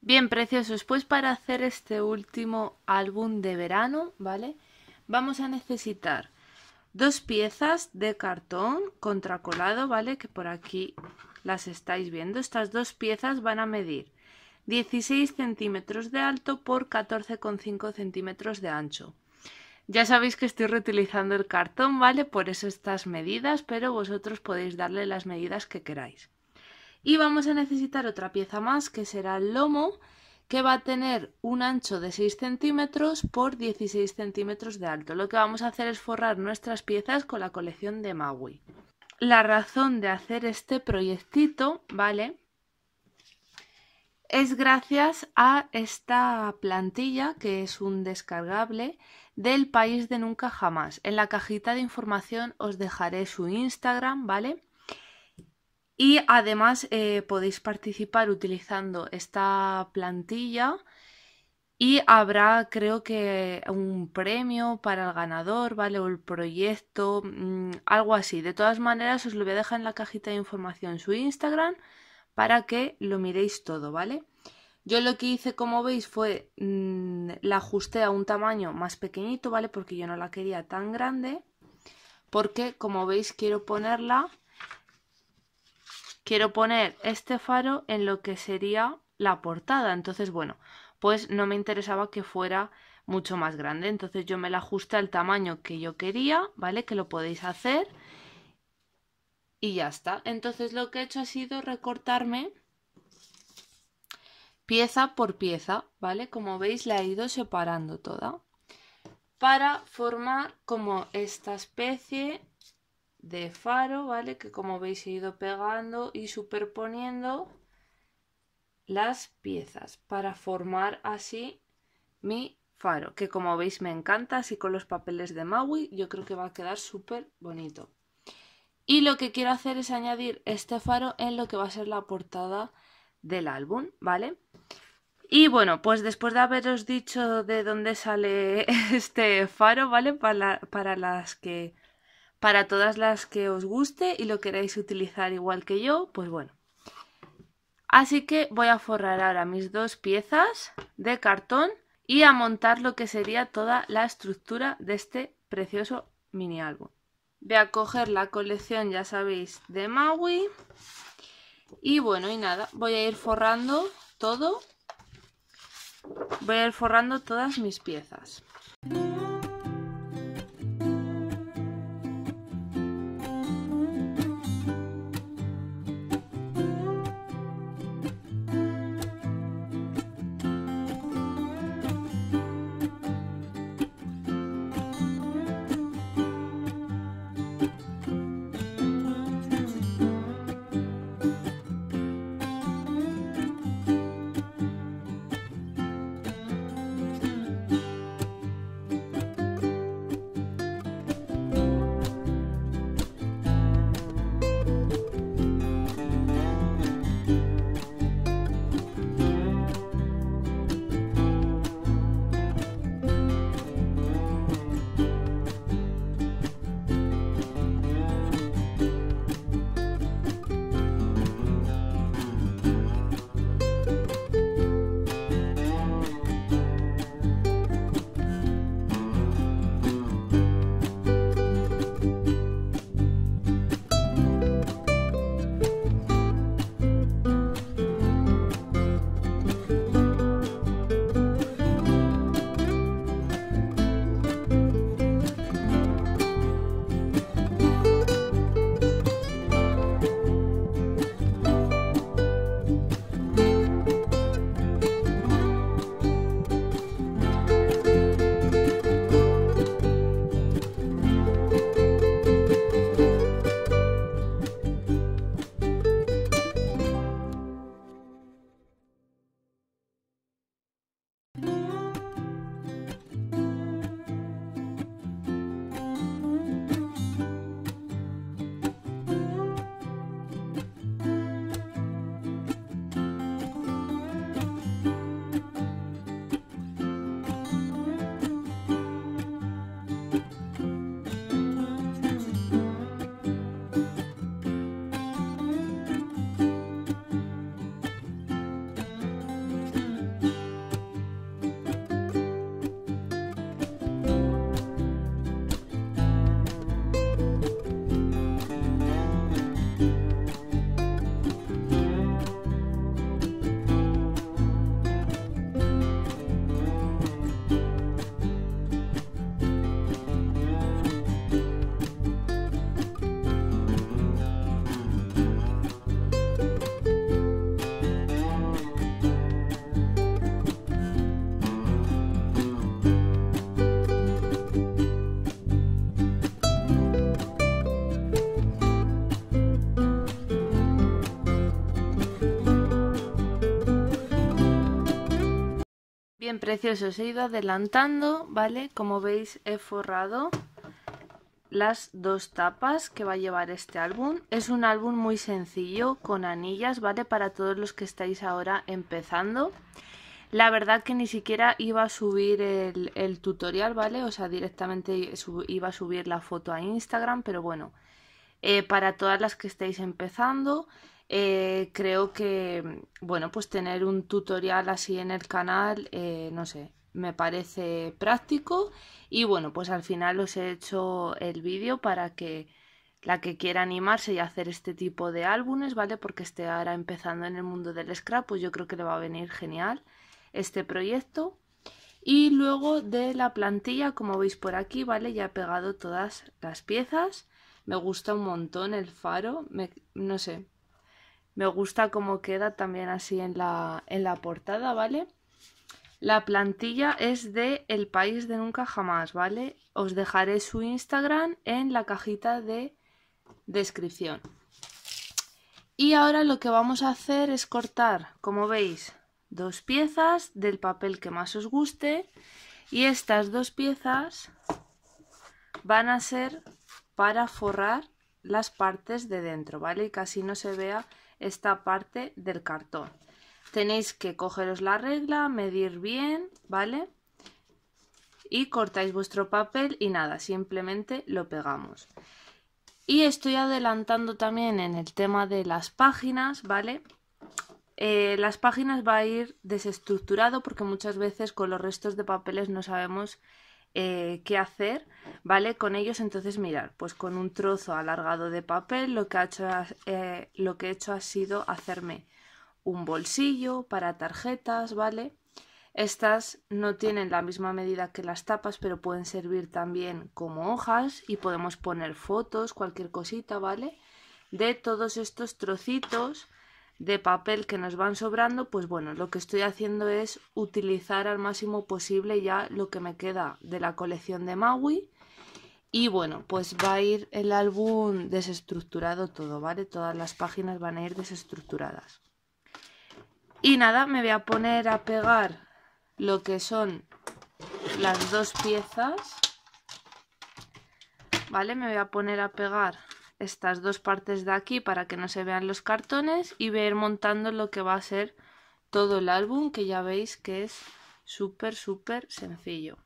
Bien, preciosos, pues para hacer este último álbum de verano, ¿vale? Vamos a necesitar dos piezas de cartón contracolado, ¿vale? Que por aquí las estáis viendo. Estas dos piezas van a medir 16 centímetros de alto por 14,5 centímetros de ancho. Ya sabéis que estoy reutilizando el cartón, ¿vale? Por eso estas medidas, pero vosotros podéis darle las medidas que queráis. Y vamos a necesitar otra pieza más, que será el lomo, que va a tener un ancho de 6 centímetros por 16 centímetros de alto. Lo que vamos a hacer es forrar nuestras piezas con la colección de Maui. La razón de hacer este proyectito, ¿vale? Es gracias a esta plantilla, que es un descargable del País de Nunca Jamás. En la cajita de información os dejaré su Instagram, ¿vale? Y además podéis participar utilizando esta plantilla y habrá, creo que, un premio para el ganador, ¿vale? O el proyecto, algo así. De todas maneras, os lo voy a dejar en la cajita de información su Instagram para que lo miréis todo, ¿vale? Yo lo que hice, como veis, fue la ajusté a un tamaño más pequeñito, ¿vale? Porque yo no la quería tan grande, porque, como veis, quiero poner este faro en lo que sería la portada. Entonces, bueno, pues no me interesaba que fuera mucho más grande. Entonces yo me la ajusté al tamaño que yo quería, ¿vale? Que lo podéis hacer. Y ya está. Entonces lo que he hecho ha sido recortarme pieza por pieza, ¿vale? Como veis, la he ido separando toda para formar como esta especie de faro, ¿vale? Que, como veis, he ido pegando y superponiendo las piezas para formar así mi faro, que, como veis, me encanta. Así con los papeles de Maui yo creo que va a quedar súper bonito. Y lo que quiero hacer es añadir este faro en lo que va a ser la portada del álbum, ¿vale? Y bueno, pues después de haberos dicho de dónde sale este faro, ¿vale? Para todas las que os guste y lo queráis utilizar igual que yo, pues bueno. Así que voy a forrar ahora mis dos piezas de cartón y a montar lo que sería toda la estructura de este precioso mini álbum. Voy a coger la colección, ya sabéis, de Maui. Y bueno, y nada, voy a ir forrando todo. Voy a ir forrando todas mis piezas. Bien, preciosos, he ido adelantando, ¿vale? Como veis, he forrado las dos tapas que va a llevar este álbum. Es un álbum muy sencillo, con anillas, ¿vale? Para todos los que estáis ahora empezando. La verdad que ni siquiera iba a subir el tutorial, ¿vale? O sea, directamente iba a subir la foto a Instagram, pero bueno, para todas las que estáis empezando, creo que, bueno, pues tener un tutorial así en el canal, no sé, me parece práctico. Y bueno, pues al final os he hecho el vídeo para que la que quiera animarse y hacer este tipo de álbumes, ¿vale? Porque esté ahora empezando en el mundo del scrap, pues yo creo que le va a venir genial este proyecto. Y luego de la plantilla, como veis por aquí, vale, ya he pegado todas las piezas. Me gusta un montón el faro, no sé, me gusta cómo queda también así en la portada, vale. La plantilla es de El País de Nunca Jamás, vale. Os dejaré su Instagram en la cajita de descripción. Y ahora lo que vamos a hacer es cortar, como veis, dos piezas del papel que más os guste, y estas dos piezas van a ser para forrar las partes de dentro, ¿vale? Y casi no se vea esta parte del cartón. Tenéis que cogeros la regla, medir bien, ¿vale? Y cortáis vuestro papel y nada, simplemente lo pegamos. Y estoy adelantando también en el tema de las páginas, ¿vale? Las páginas va a ir desestructurado porque muchas veces con los restos de papeles no sabemos qué hacer, ¿vale? Con ellos. Entonces mirad, pues con un trozo alargado de papel lo que he hecho ha sido hacerme un bolsillo para tarjetas, ¿vale? Estas no tienen la misma medida que las tapas, pero pueden servir también como hojas y podemos poner fotos, cualquier cosita, ¿vale? De todos estos trocitos de papel que nos van sobrando, pues bueno, lo que estoy haciendo es utilizar al máximo posible ya lo que me queda de la colección de Maui. Y bueno, pues va a ir el álbum desestructurado todo, ¿vale? Todas las páginas van a ir desestructuradas. Y nada, me voy a poner a pegar lo que son las dos piezas, ¿vale? Me voy a poner a pegar estas dos partes de aquí para que no se vean los cartones y ver montando lo que va a ser todo el álbum, que ya veis que es súper súper sencillo.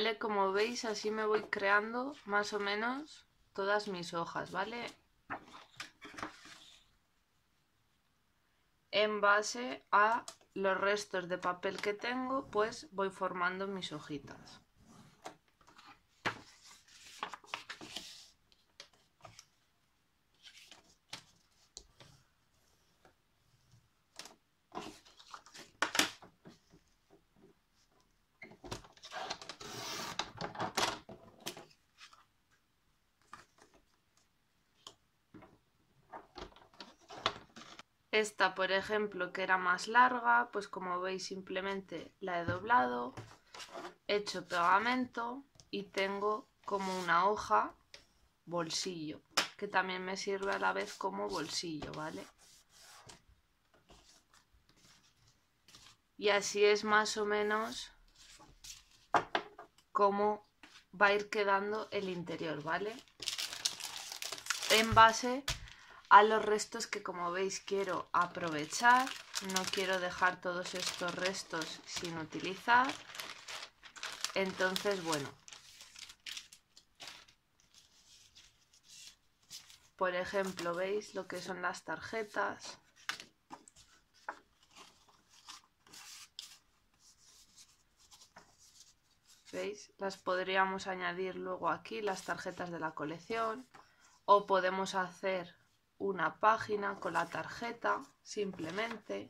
Vale, como veis, así me voy creando más o menos todas mis hojas, ¿vale? En base a los restos de papel que tengo, pues voy formando mis hojitas. Esta, por ejemplo, que era más larga, pues como veis simplemente la he doblado, he hecho pegamento y tengo como una hoja bolsillo, que también me sirve a la vez como bolsillo, ¿vale? Y así es más o menos como va a ir quedando el interior, ¿vale? En base a los restos que, como veis, quiero aprovechar, no quiero dejar todos estos restos sin utilizar. Entonces, bueno, por ejemplo, veis lo que son las tarjetas. ¿Veis? Las podríamos añadir luego aquí, las tarjetas de la colección, o podemos hacer una página con la tarjeta, simplemente.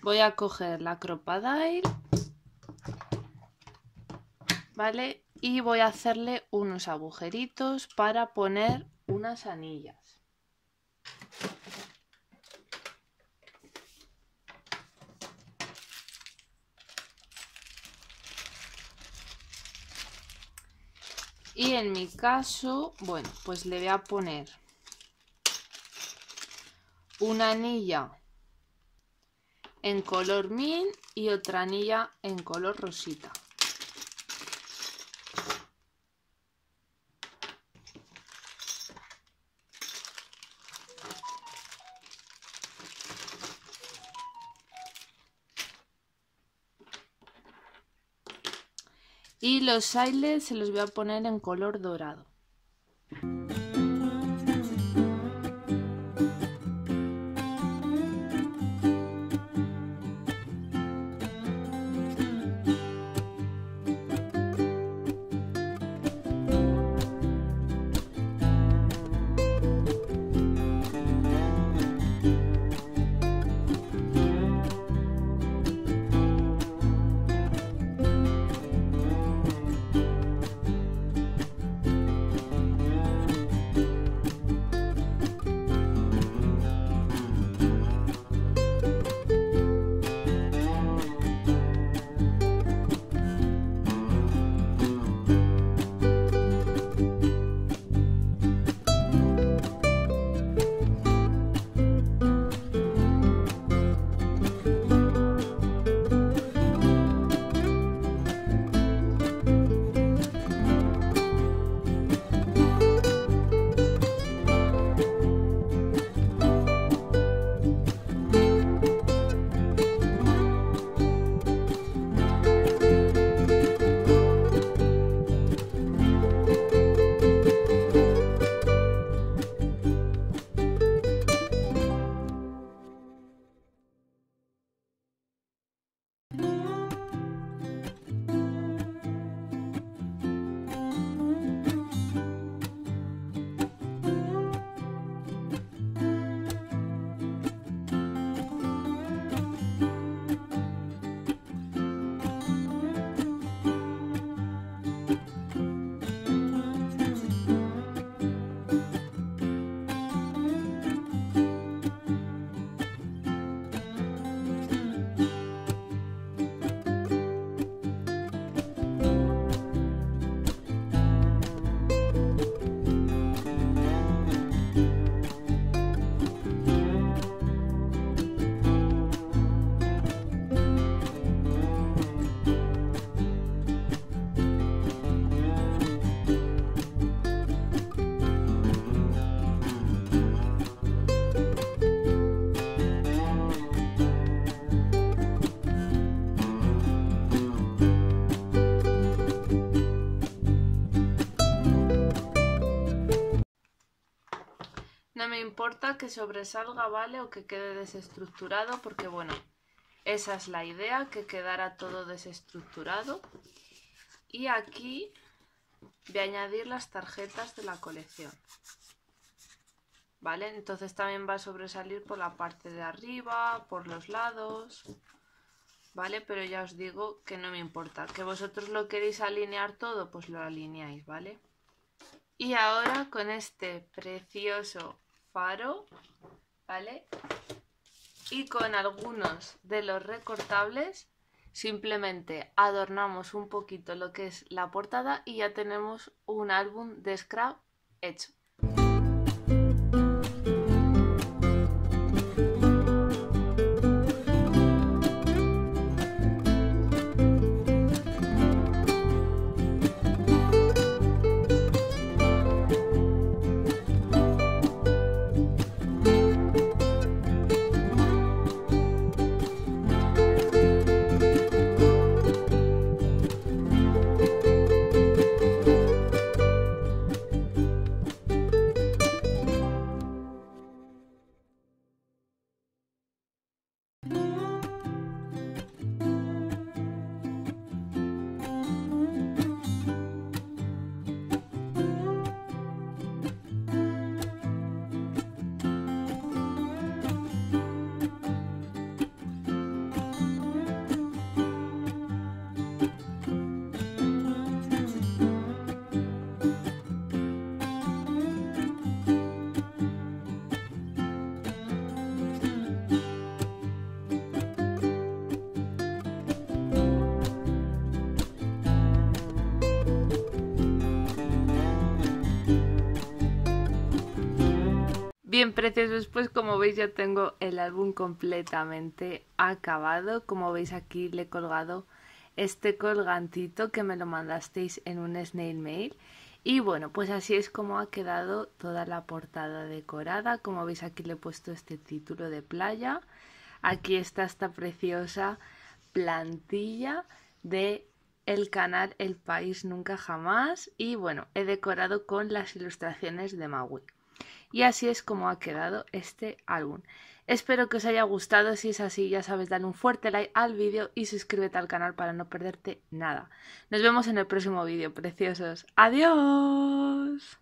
Voy a coger la crop a dial, ¿vale? Y voy a hacerle unos agujeritos para poner unas anillas. Y en mi caso, bueno, pues le voy a poner una anilla en color mint y otra anilla en color rosita. Y los eyelets se los voy a poner en color dorado. me importa que sobresalga, ¿vale? O que quede desestructurado, porque bueno, esa es la idea, que quedara todo desestructurado. Y aquí voy a añadir las tarjetas de la colección, ¿vale? Entonces también va a sobresalir por la parte de arriba, por los lados, ¿vale? Pero ya os digo que no me importa. Que vosotros lo queréis alinear todo, pues lo alineáis, ¿vale? Y ahora con este precioso faro, ¿vale? Y con algunos de los recortables, simplemente adornamos un poquito lo que es la portada y ya tenemos un álbum de scrap hecho. Bien, preciosos, pues como veis ya tengo el álbum completamente acabado. Como veis aquí le he colgado este colgantito que me lo mandasteis en un snail mail. Y bueno, pues así es como ha quedado toda la portada decorada. Como veis aquí le he puesto este título de playa. Aquí está esta preciosa plantilla de el canal El País Nunca Jamás. Y bueno, he decorado con las ilustraciones de Maui. Y así es como ha quedado este álbum. Espero que os haya gustado. Si es así, ya sabes, dale un fuerte like al vídeo y suscríbete al canal para no perderte nada. Nos vemos en el próximo vídeo, preciosos. ¡Adiós!